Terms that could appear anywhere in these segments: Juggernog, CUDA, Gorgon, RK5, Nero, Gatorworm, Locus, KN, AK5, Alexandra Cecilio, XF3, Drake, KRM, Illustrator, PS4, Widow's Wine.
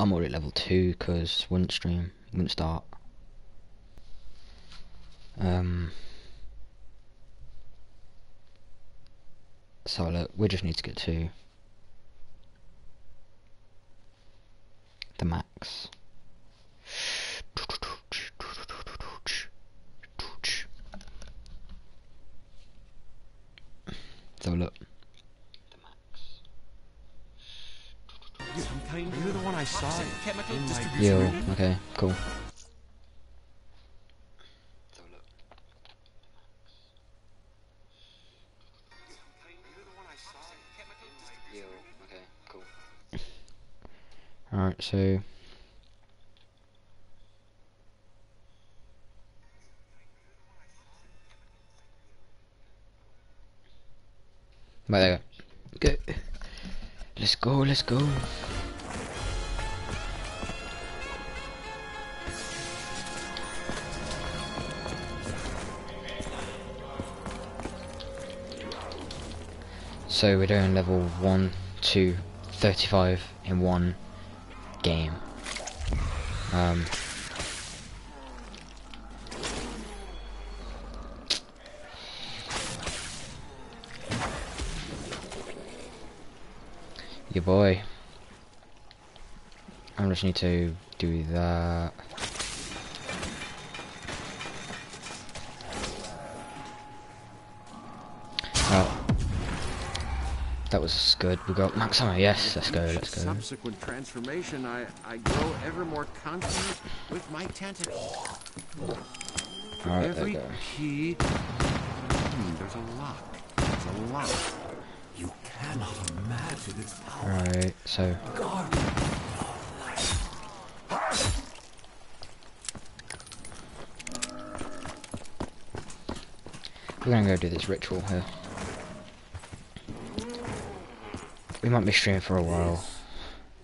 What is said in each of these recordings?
I'm already level 2 because wouldn't stream, wouldn't start. So look, we just need to get to the max. So look. You're the one I saw. Yo, okay, cool. Alright, so there we go. Go. Let's go, let's go. So we're doing level 1 to 35 in one game. Your boy. I just need to do that. Oh. That was good. We got max ammo. Yes, let's go. Let's go. Subsequent transformation, I grow ever more confident with my tentacles. All right, every there we go. There's a lock. There's a lock. You cannot imagine its power. All right, so. We're gonna go do this ritual here. We might be streaming for a while.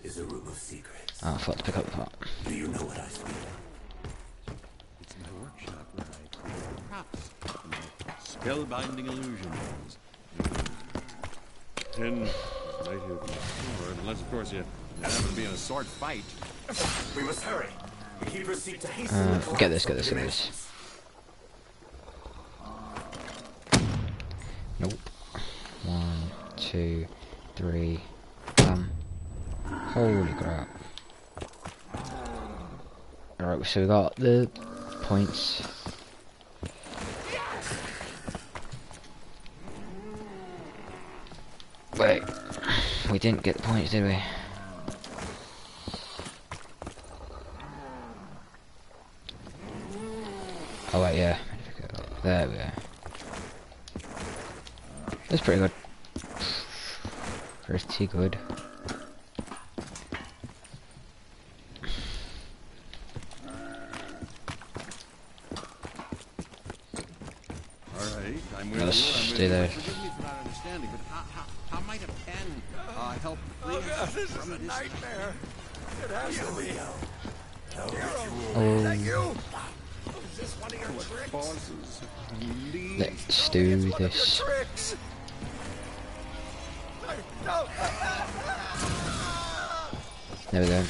Is a room of secrets. Oh, I forgot to pick up the part. Do you know what I speak? It's my workshop where I spellbinding illusions. Ten right here before, unless of course you happen to be in a sword fight. We must hurry. We keep receipt to hasten. Get this. Nope. 1, 2, 3. Holy crap. Alright, so we got the points. Wait, we didn't get the points, did we? Oh wait, yeah. There we go. That's pretty good. Pretty good. Alright, let's do that. How might a pen help? Oh god, this is a nightmare. It has to be. Thank you. Is this one of your tricks? Let's do this. There we go.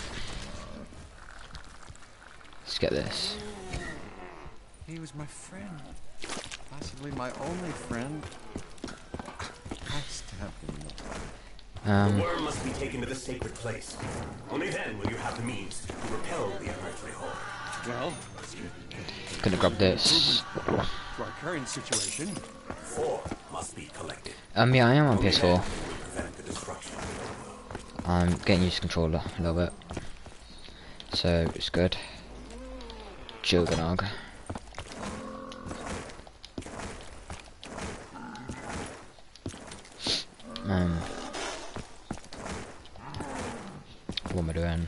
Let's get this. He was my friend. Possibly my only friend. I stabbed him. The worm must be taken to the sacred place. Only then will you have the means to repel the unearthly horror. Well, gonna grab this. For our current situation, 4 must be collected. Yeah, I am on PS4. I'm getting used to controller a little bit, so it's good. Juggernog. What am I doing?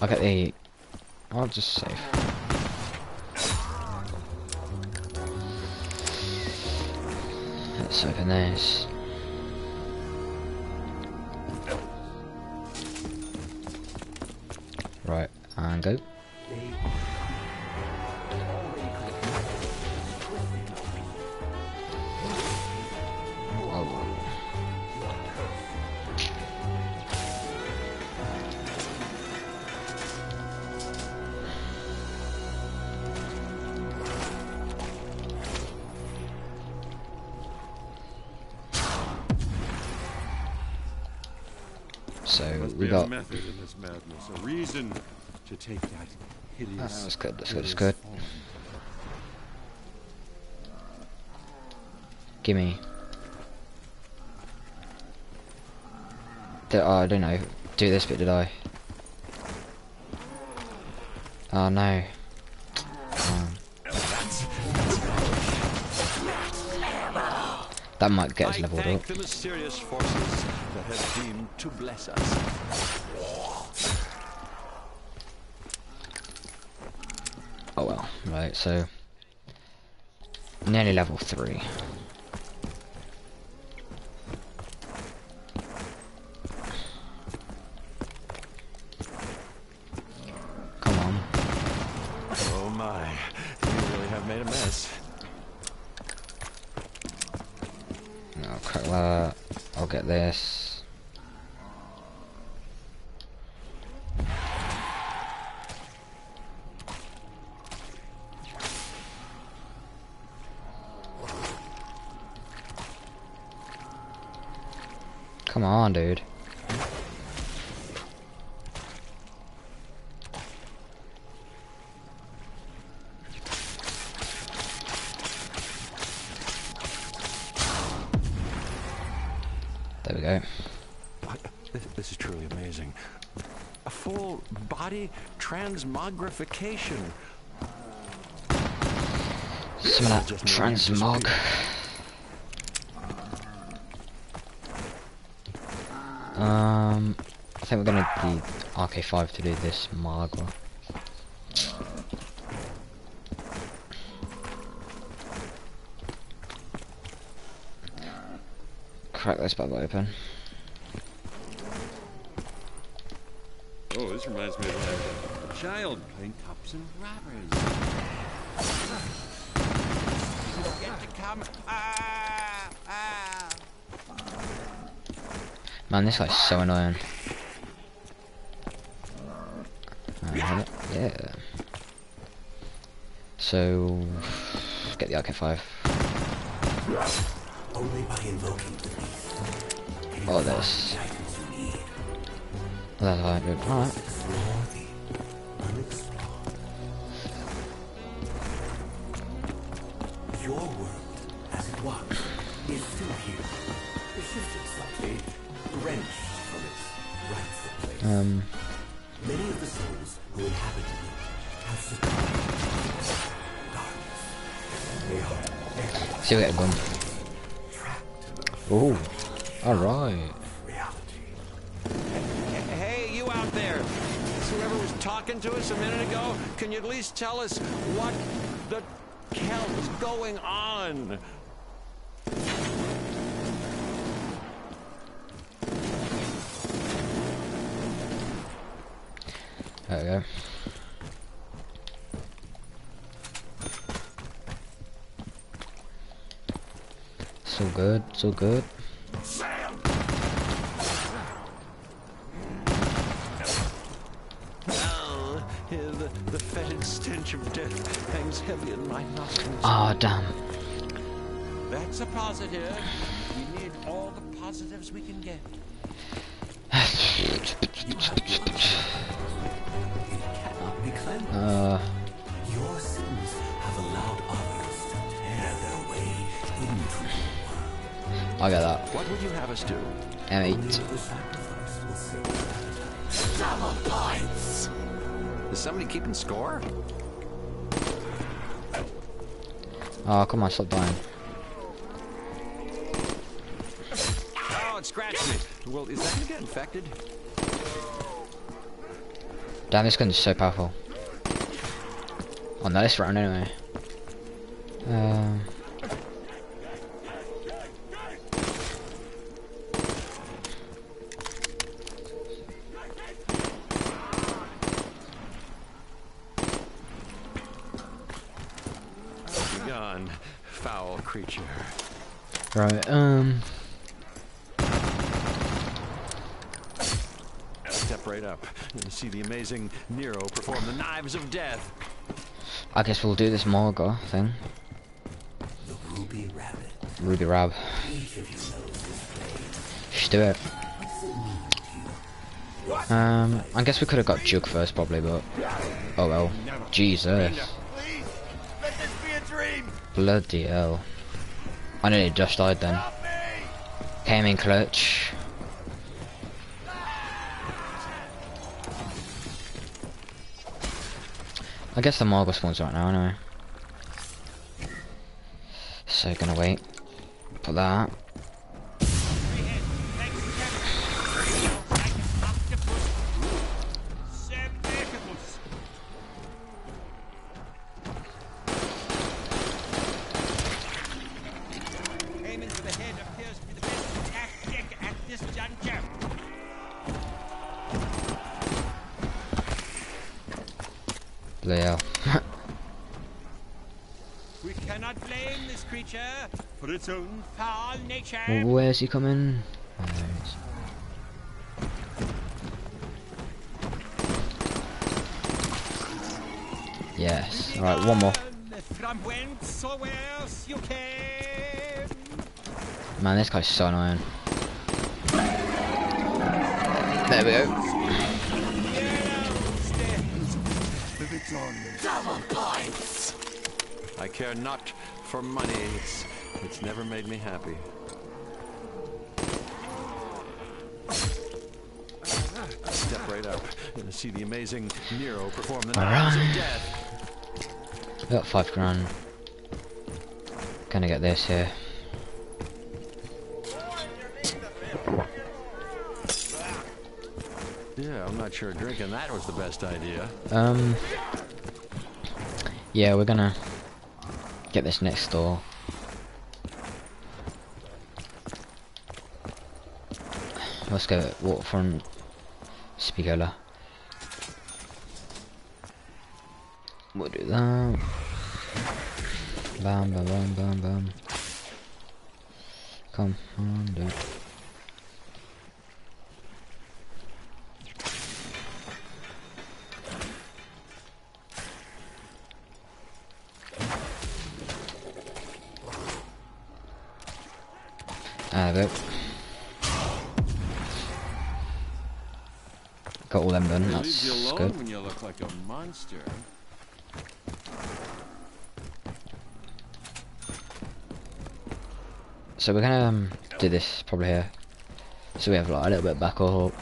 I'll get the. I'll just save. Let's open this. Right, and go. Oh. So we got. That's good. That's good. That's good. Gimme. I don't know. Do this bit, did I? Oh no. That might get us leveled up. I thank the mysterious forces that have deemed to bless us. Oh well, right, so nearly level 3. Come on. Oh my, you really have made a mess. I'll crack that. I'll get this. Come on, dude. There we go. This is truly amazing. A full body transmogrification. Some of that transmog. I think we're gonna need RK5 to do this magua. Crack this bad boy open. Oh, this reminds me of a child playing cops and robbers. Get to come. Man, this guy's so annoying. Yeah. So get the AK5. Oh, this. That's a good part. Your world, as it was, is still here. Shifted slightly. Wrenched from its rightful place. Many of the souls who inhabited it have succumbed to darkness. See, we get a gun. Oh, alright. Hey, you out there. Whoever was talking to us a minute ago, can you at least tell us what the hell is going on? There we go. So good, so good. Oh, the fetid stench of death hangs heavy in my nostrils. Oh, damn. That's a positive. We need all the positives we can get. Your sins have allowed others to tear their way into the world. I got that. What would you have us do? M8. Double points. Is somebody keeping score? Oh, come on, stop dying. Oh, it scratched me. Well, is that gonna get infected? Damn, this gun is so powerful. Oh no, this round anyway. Gone, foul creature. Right. Step right up and see the amazing Nero perform the knives of death. I guess we'll do this Morga thing. The Ruby Rabbit. Ruby Rab. Just do it. I guess we could have got Juke first, probably, but oh well. Jesus. Bloody hell. I nearly just died then. Came in clutch. I guess the Marble spawns right now, anyway. So, gonna wait. Put that. Well, where is he coming? Oh, there he is. Yes. All right, one more. Man, this guy's so annoying. There we go. Double points. I care not for money. It's never made me happy. Step right up and see the amazing Nero perform the knives of death. Got 5 grand. Gonna get this here. Yeah, I'm not sure drinking that was the best idea. Yeah, we're gonna get this next door. Let's go water from Spigola. We'll do that. Bam, bam, bam, bam, bam. Come on, dude. Ah, there we go. Got all them done, that's good. When you look like a monster. So we're gonna do this probably here. So we have like a little bit of back up.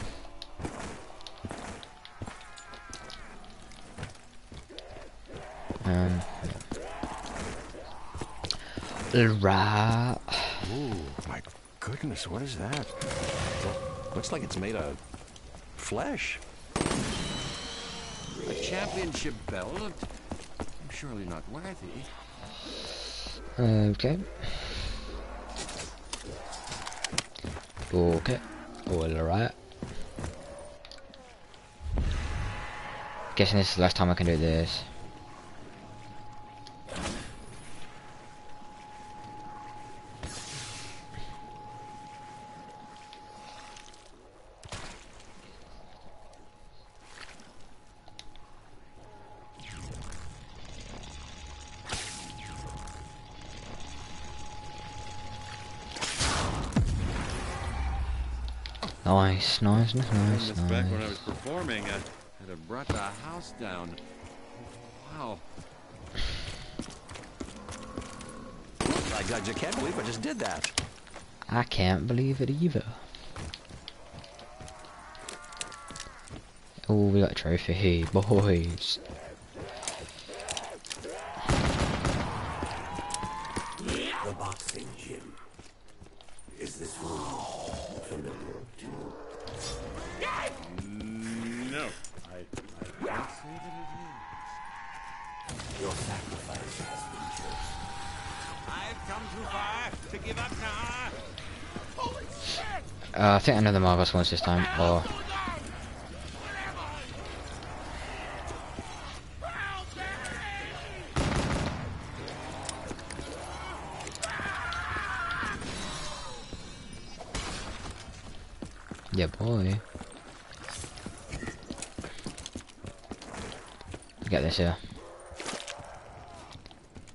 Right. Ooh, my goodness, what is that? Looks like it's made of flesh. A championship belt? I'm surely not worthy. Okay. Okay. Alright. Guessing this is the last time I can do this. Nice, nice, nice, nice. Back when I was performing, I brought the house down. Wow. I can't believe I just did that. I can't believe it either. Oh, we got a trophy here, boys. The boxing gym. Is this room familiar to you? No. I can't say that it is. Your sacrifice has been chosen. I've come too far to give up now. Holy shit! I think another Margos wants this time, or... Yeah, boy. Get this here.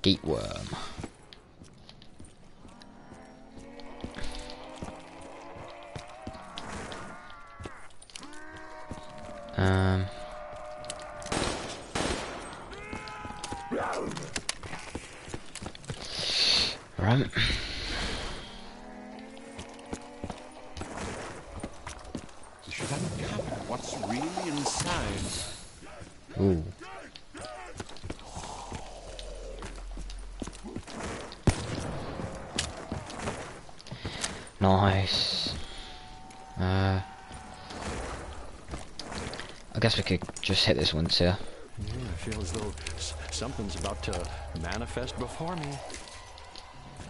Gatorworm. Right. Should I uncover what's really inside? Ooh. Nice. I guess we could just hit this one too. Yeah, I feel as though something's about to manifest before me.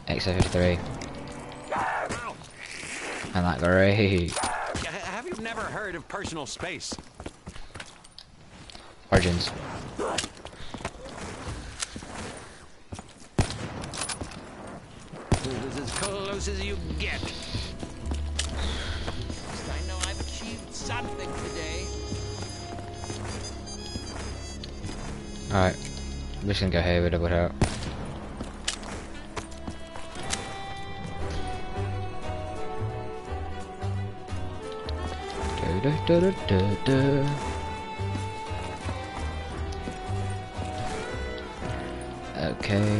XF3. And that great. Have you never heard of personal space? Origins. This is as close as you get. I know I've achieved something today. Alright. I'm just gonna go here with a without. Okay.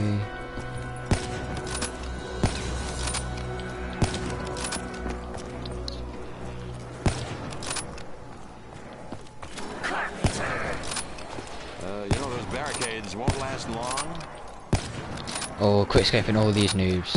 Those barricades won't last long. Oh, quick escaping all these noobs.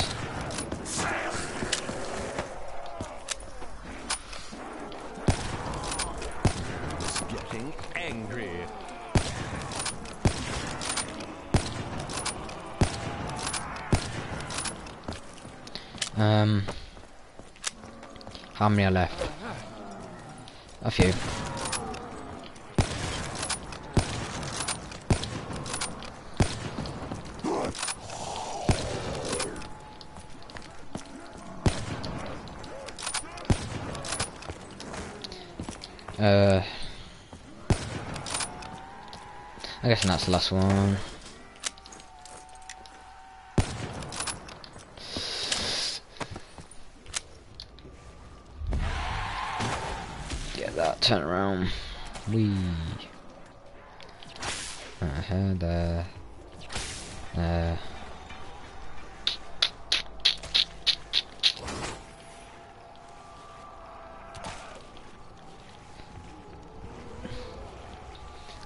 How many are left? A few. I guess that's the last one. Turn around. Wee. I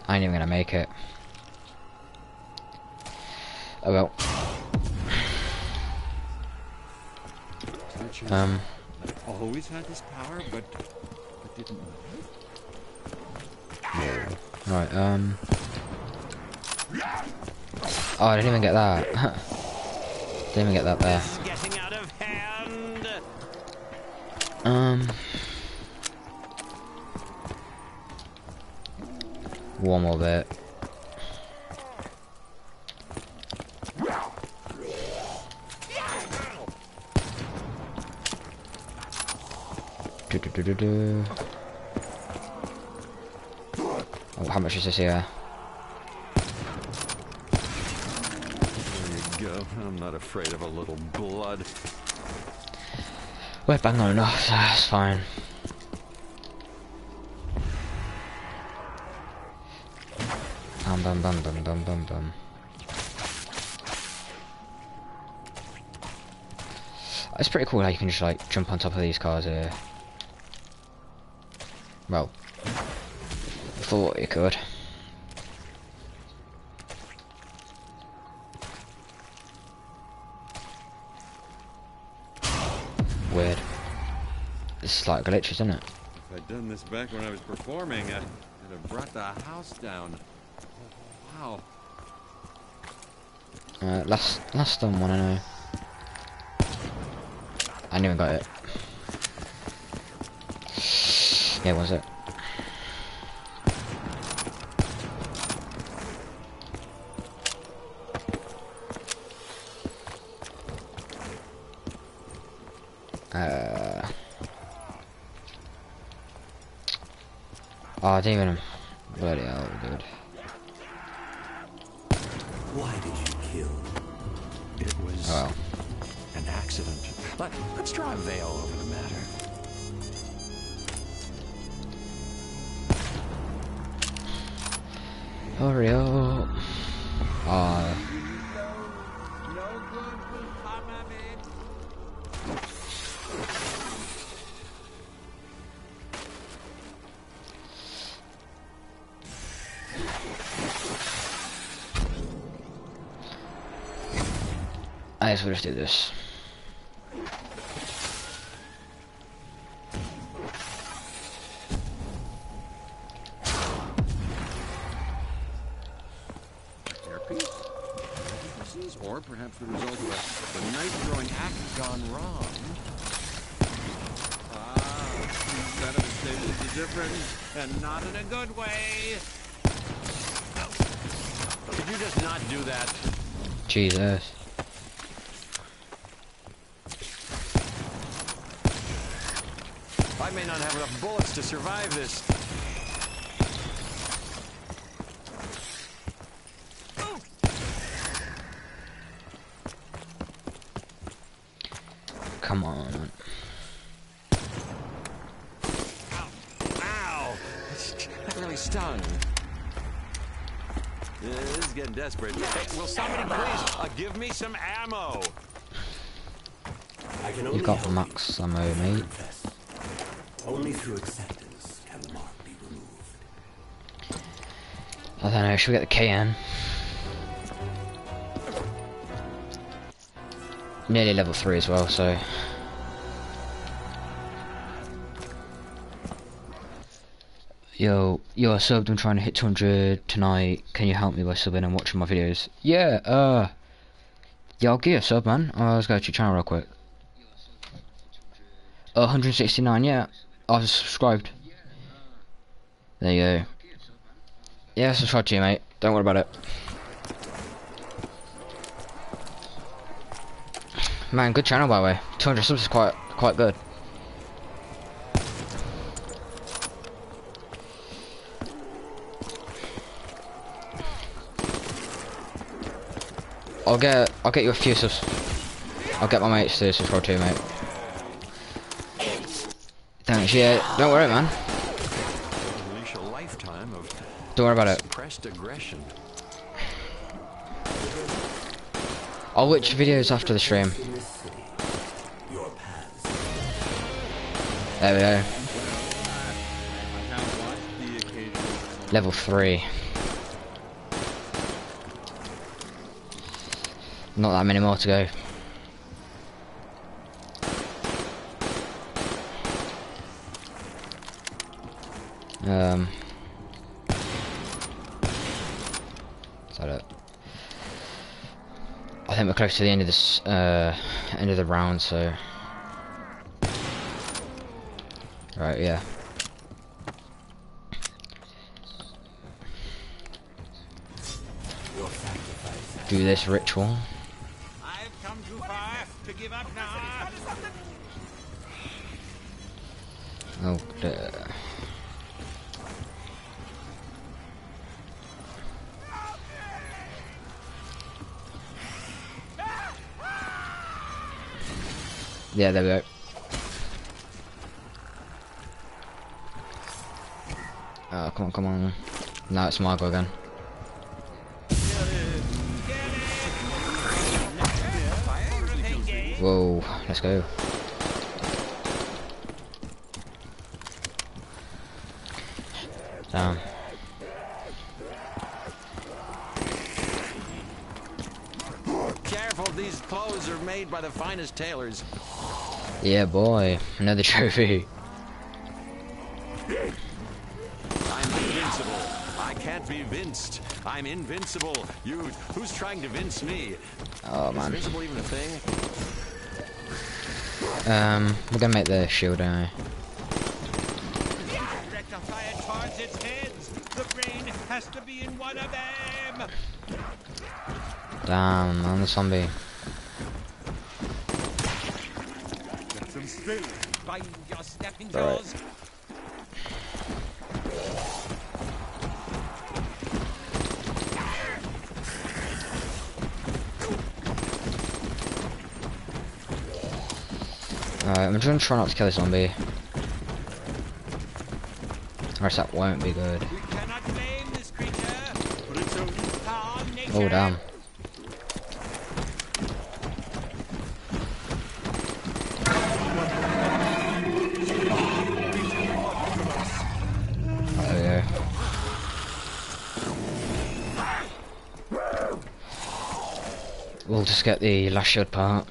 ain't even gonna make it. Oh well. I always had this power, but I didn't. Right, oh, I didn't even get that. Didn't even get that there. Getting out of hand. One more bit. Oh, how much is this here? There you go. I'm not afraid of a little blood. We're bang on enough, so that's fine. Bum. It's pretty cool how you can just like jump on top of these cars here. Well. Thought you could. Weird. This is like glitches, isn't it? If I'd done this back when I was performing, I'd have brought the house down. Wow. Last done one, I know. I never got it. Yeah, was it? Oh, I didn't even. Bloody hell, dude. Why did you kill? It was an accident. Let's draw a veil over the matter. Hurry up. Ay, sobre ustedes. And not in a good way. Oh. Could you just not do that? Jesus. I may not have enough bullets to survive this. Oh. Come on. Stung. This is getting desperate. Hey, will somebody please give me some ammo? You've got the max ammo, mate. Only through acceptance can the mark be removed. I don't know. Should we get the KN? Nearly level 3 as well, so. Yo, I subbed, I'm trying to hit 200 tonight, can you help me by subbing and watching my videos? Yeah, yeah, I'll give you a sub, man. Let's go to your channel real quick. 169, yeah, I've subscribed. There you go. Yeah, subscribe to you, mate, don't worry about it. Man, good channel, by the way. 200 subs is quite good. I'll get you a few subs. I'll get my mates to subscribe too, mate. Thanks, yeah. Don't worry, man. Don't worry about it. I'll watch videos after the stream. There we go. Level 3. Not that many more to go. Is that it? I think we're close to the end of this end of the round, so right, yeah. Do this ritual. To give up now. Oh, dear. Yeah, there we go. Oh, come on, come on. Now it's my go again. Whoa, let's go. Damn. Careful, these clothes are made by the finest tailors. Yeah, boy, another trophy. I'm invincible. I can't be vinced. I'm invincible. You, who's trying to vince me? Oh, man. Is invincible even a thing? We're gonna make the shield, aren't we? Direct a fire towards its heads. The brain has to be in one of them. Damn, I'm the zombie. Get some still. Find your stepping jaws. I'm just gonna try not to kill this zombie. Or else that won't be good. We cannot blame this creature. Oh, damn. Oh, yeah. We'll just get the last shot part.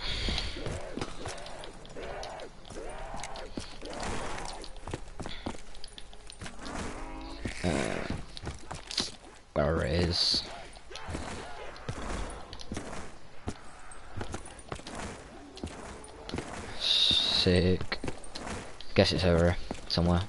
Where it is. Sick. Guess it's over here, somewhere.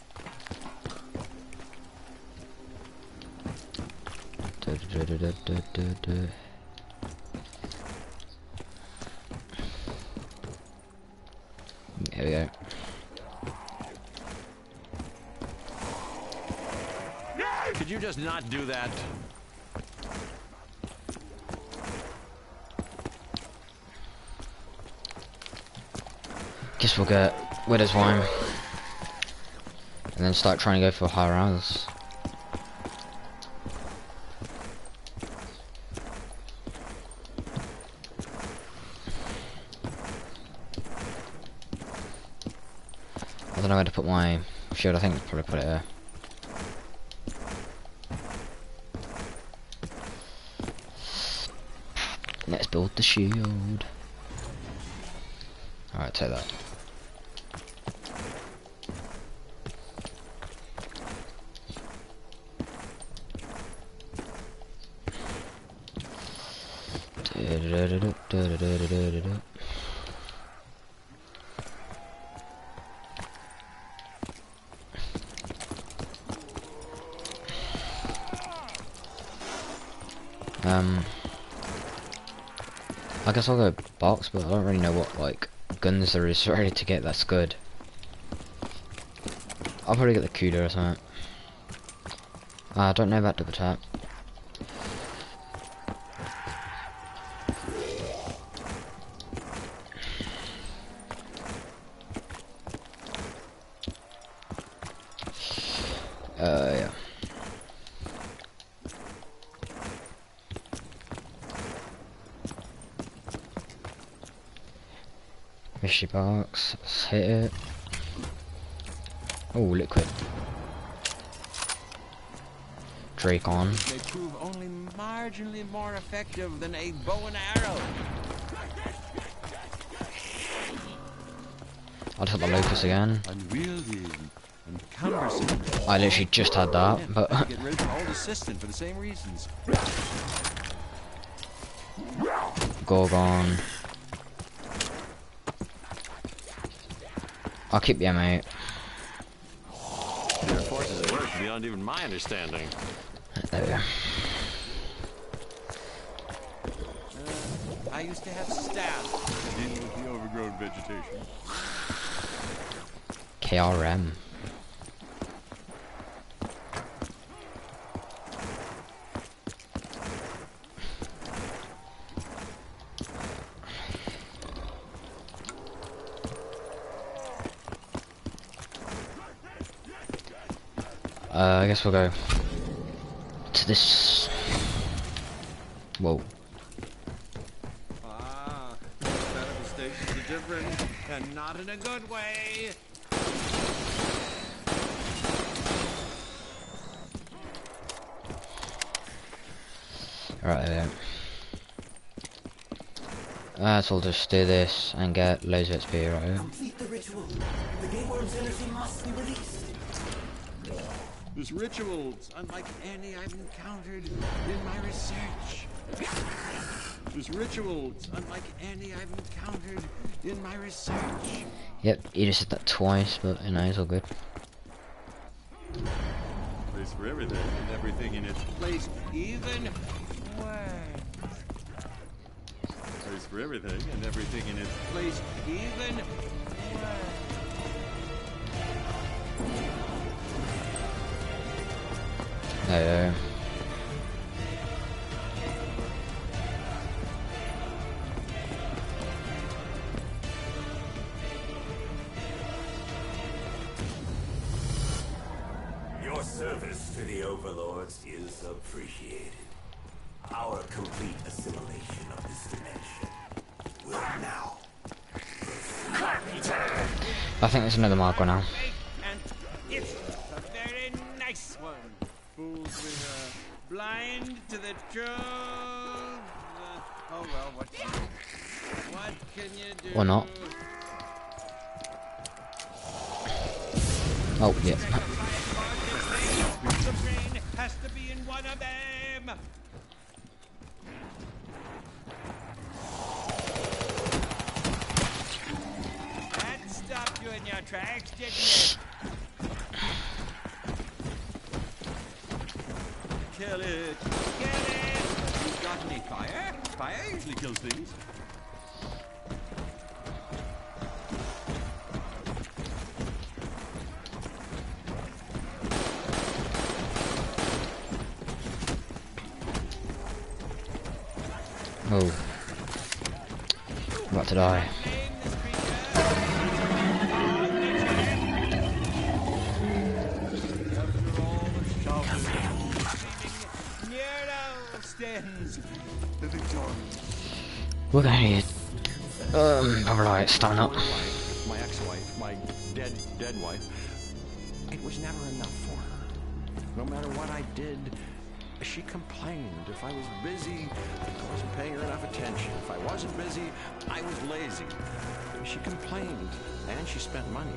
Here we go. Could you just not do that? Guess we'll get Widow's Wine and then start trying to go for higher rounds. I don't know where to put my shield. I think I'll probably put it here. Let's build the shield. Alright, take that. I guess I'll go box, but I don't really know what like guns there is ready to get that's good. I'll probably get the CUDA or something. I don't know about double tap. Yeah. Fishy box, let's hit it. Oh, liquid. Drake on. They prove only marginally more effective than a bow and arrow. I'll hit the Locus again. I literally just had that, but get rid of old assistant for the same reasons. Gorgon. I'll keep the M8. Your forces at work beyond even my understanding. There we go. I used to have staff dealing with the overgrown vegetation. KRM. I guess we'll go to this. Whoa. Ah, manifestations are different, and not in a good way. Alright then. So we'll just do this and get loads of XP right here. Complete the ritual. The Gatorworm's energy must be released. This ritual's unlike any I've encountered in my research. This ritual's unlike any I've encountered in my research. Yep, he just said that twice, but you know, it's all good. Place for everything and everything in its place, even words. Place for everything and everything in its place, even words. There you go. Your service to the overlords is appreciated. Our complete assimilation of this dimension will now. I think there's another marker now. And it's a very nice one. Fools with a blind to the truth. Oh well, what can you do? Or not. Oh yeah. The brain has to be in one of them. In your tracks, didn't it? Kill it! Kill it! You got any fire? Fire usually kills things. Oh, I'm about to die. We're going to alright, stand up. My ex-wife, my dead wife, it was never enough for her. No matter what I did, she complained. If I was busy, I wasn't paying her enough attention. If I wasn't busy, I was lazy. She complained, and she spent money.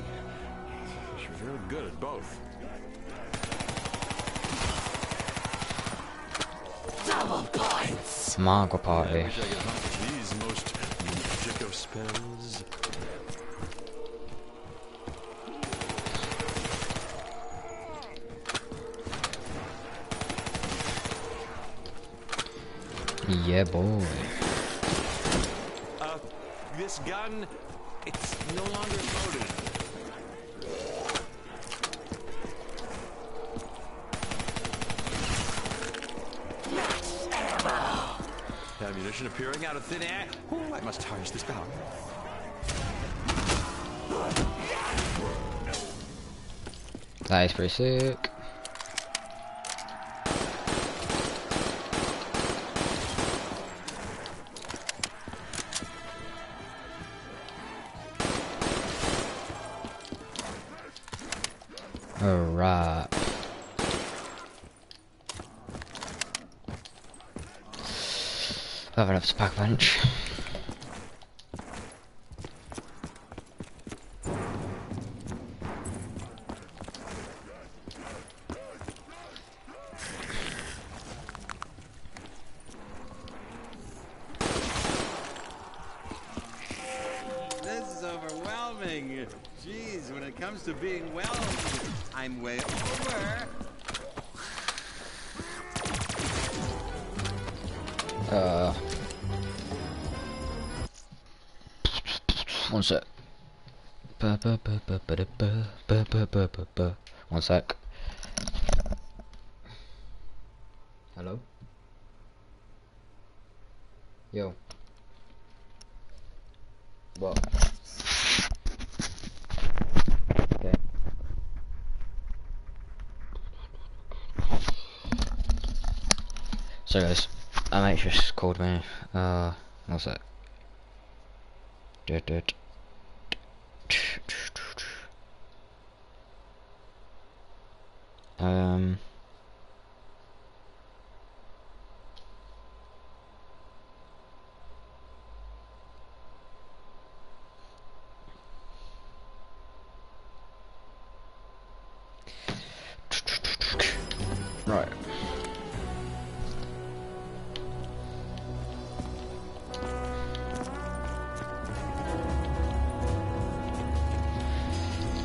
She was really good at both. Margo party. These most magic of spells. Yeah, boy. This gun, it's no longer loaded. Ammunition appearing out of thin air. Ooh, I must harness this power. That is pretty sick. All right. I've enough to pack a bunch. This is overwhelming. Jeez, when it comes to being whelmed, I'm way over. One sec. One sec. Hello? Yo. What? Okay. So guys, I mate just called me. One sec. Did. Right.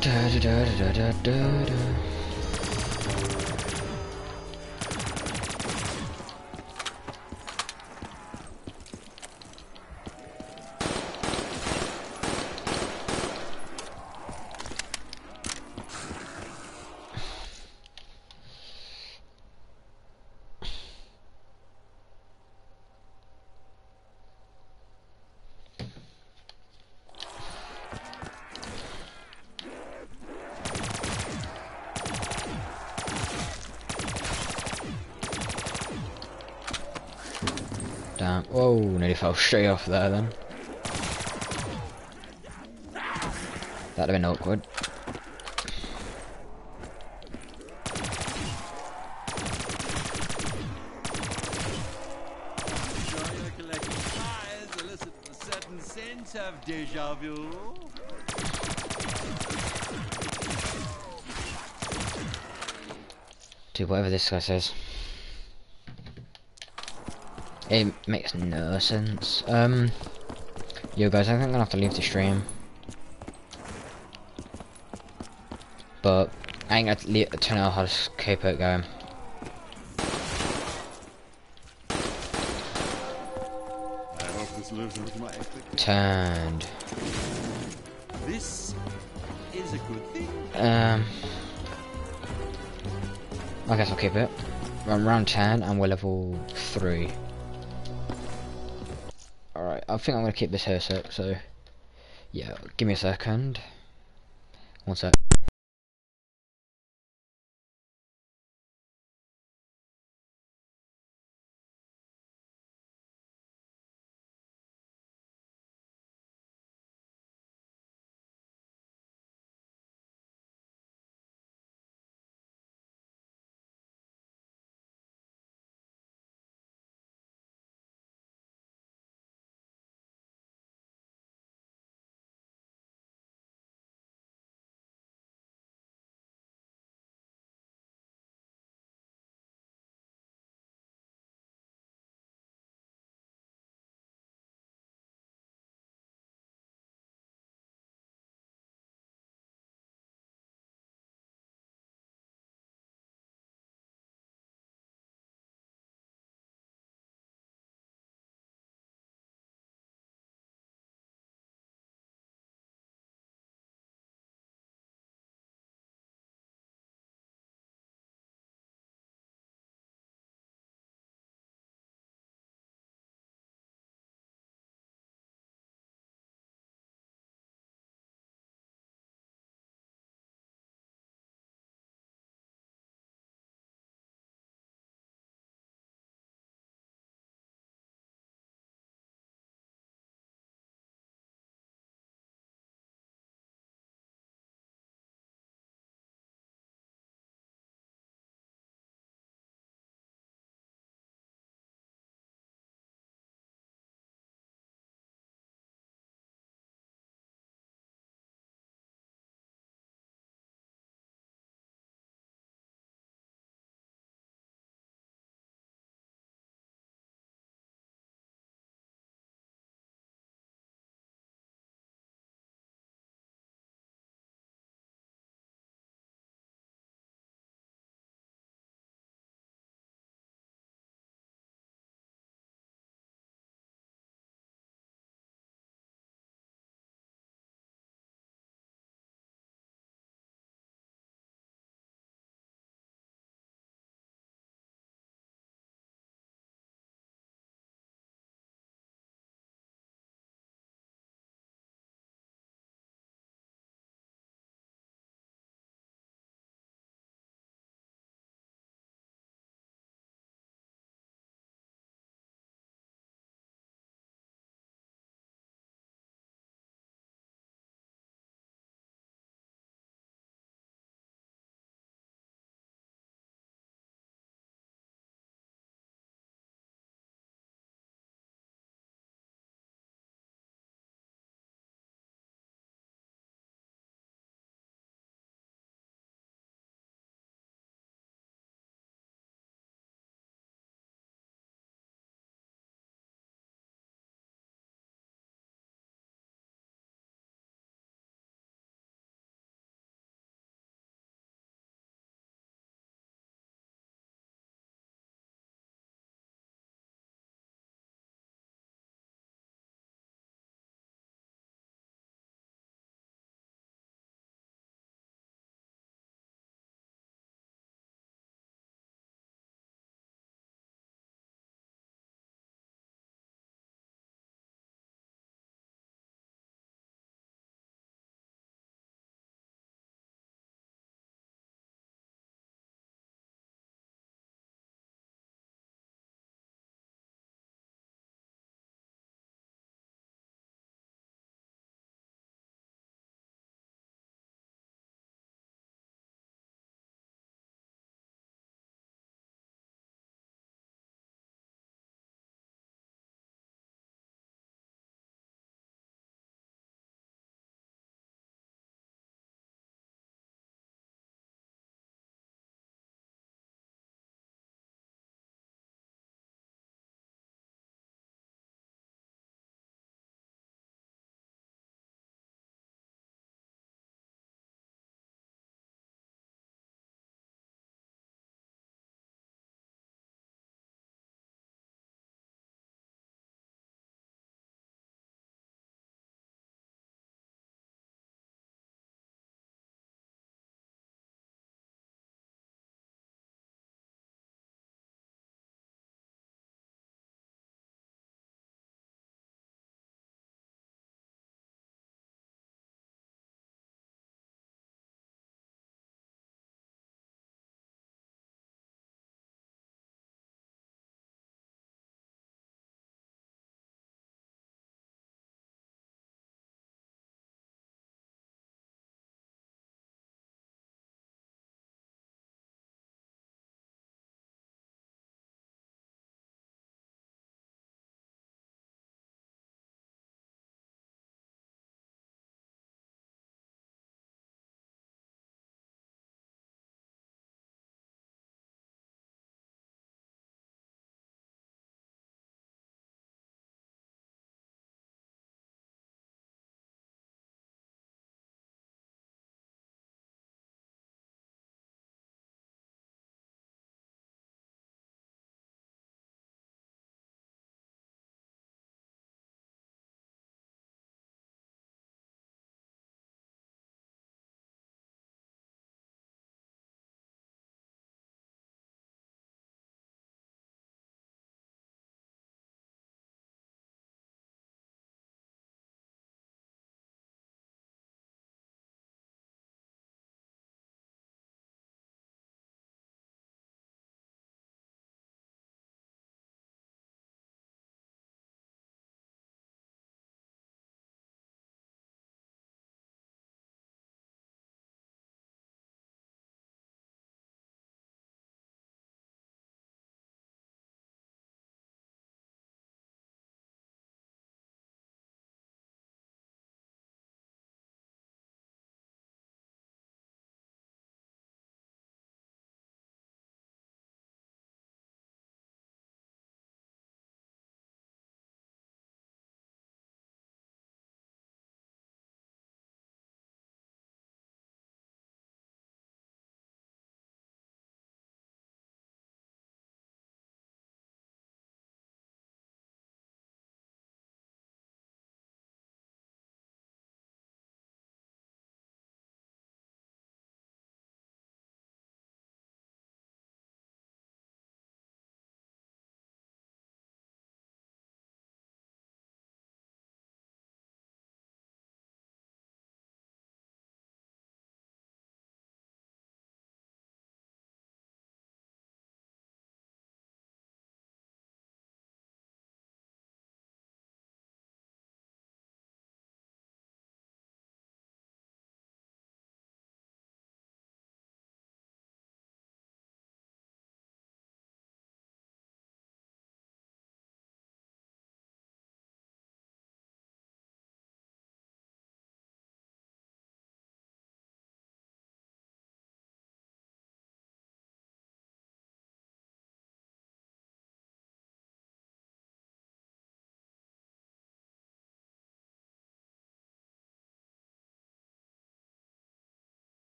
Da-da-da-da-da-da-da. Damn. Whoa, nearly fell straight off there then. That'd have been awkward. Dude, whatever this guy says, it makes no sense. Yo guys, I think I'm gonna have to leave the stream, but I ain't gonna leave, turn it off, I'll just keep it going. Turned. This is a good thing. I guess I'll keep it. I'm round 10 and we're level 3. Alright, I think I'm gonna keep this here, so yeah, give me a second. One sec.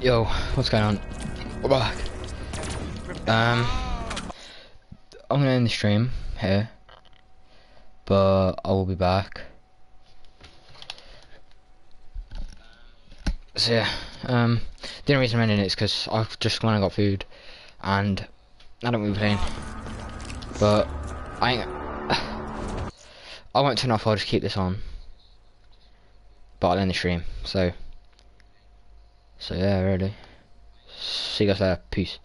Yo, what's going on? We're back. I'm gonna end the stream here, but I will be back. So yeah, the only reason I'm ending it is because I just went and got food, and I don't really play. But I won't turn off. I'll just keep this on, but I'll end the stream. So yeah, really. See you guys later. Peace.